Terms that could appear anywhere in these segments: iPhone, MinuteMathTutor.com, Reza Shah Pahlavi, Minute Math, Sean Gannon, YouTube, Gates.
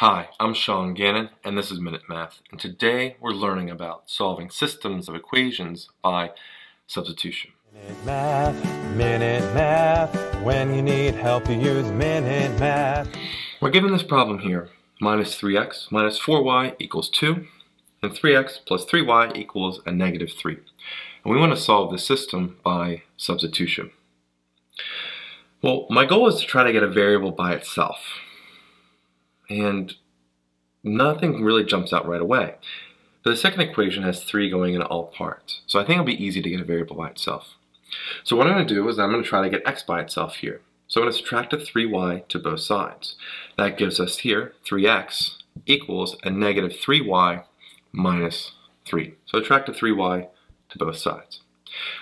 Hi, I'm Sean Gannon, and this is Minute Math, and today we're learning about solving systems of equations by substitution. Minute Math, when you need help you use Minute Math. We're given this problem here, minus 3x minus 4y equals 2, and 3x plus 3y equals a negative 3. And we want to solve this system by substitution. Well, my goal is to try to get a variable by itself. And nothing really jumps out right away. But the second equation has 3 going into all parts. So I think it'll be easy to get a variable by itself. So what I'm going to do is I'm going to try to get x by itself here. So I'm going to subtract a 3y to both sides. That gives us here 3x equals a negative 3y minus 3. So subtract a 3y to both sides.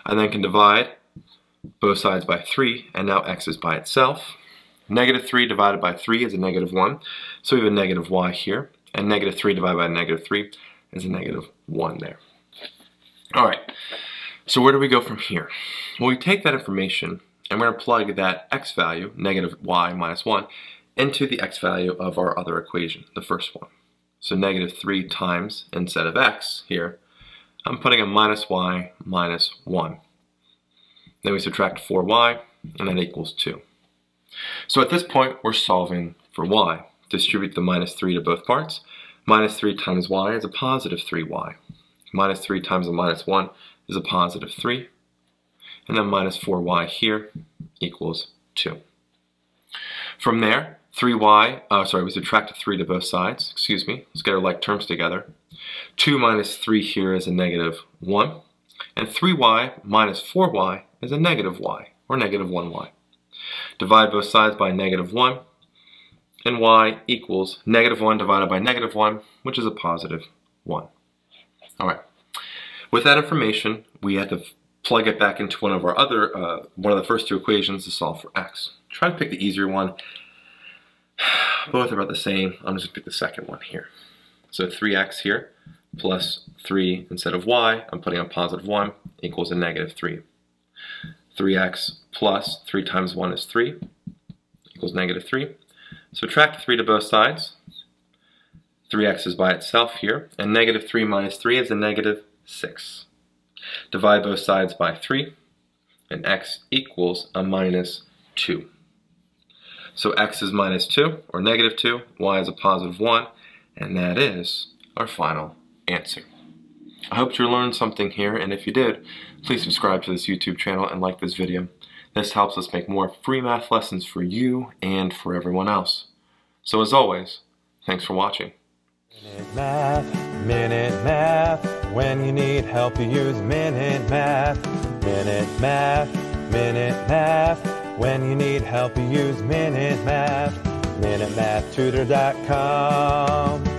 I then can divide both sides by 3, and now x is by itself. Negative 3 divided by 3 is a negative 1, so we have a negative y here, and negative 3 divided by negative 3 is a negative 1 there. Alright, so where do we go from here? Well, we take that information, and we're going to plug that x value, negative y minus 1, into the x value of our other equation, the first one. So negative 3 times, instead of x here, I'm putting a minus y minus 1. Then we subtract 4y, and that equals 2. So at this point, we're solving for y. Distribute the minus 3 to both parts. Minus 3 times y is a positive 3y. Minus 3 times a minus 1 is a positive 3. And then minus 4y here equals 2. From there, we subtract 3 to both sides. Let's get our like terms together. 2 minus 3 here is a negative 1. And 3y minus 4y is a negative y, or negative 1y. Divide both sides by negative 1, and y equals negative 1 divided by negative 1, which is a positive 1. Alright, with that information, we have to plug it back into one of our other, one of the first two equations to solve for x. Try to pick the easier one. Both are about the same. I'm just going to pick the second one here. So 3x here plus 3 instead of y, I'm putting a positive 1, equals a negative 3. 3x plus 3 times 1 is 3, equals negative 3. Subtract 3 to both sides. 3x is by itself here, and negative 3 minus 3 is a negative 6. Divide both sides by 3, and x equals a minus 2. So x is minus 2, or negative 2, y is a positive 1, and that is our final answer. I hope you learned something here, and if you did, please subscribe to this YouTube channel and like this video. This helps us make more free math lessons for you and for everyone else. So as always, thanks for watching. Minute Math, when you need help you use Minute Math. Minute Math, when you need help you use Minute Math. MinuteMathTutor.com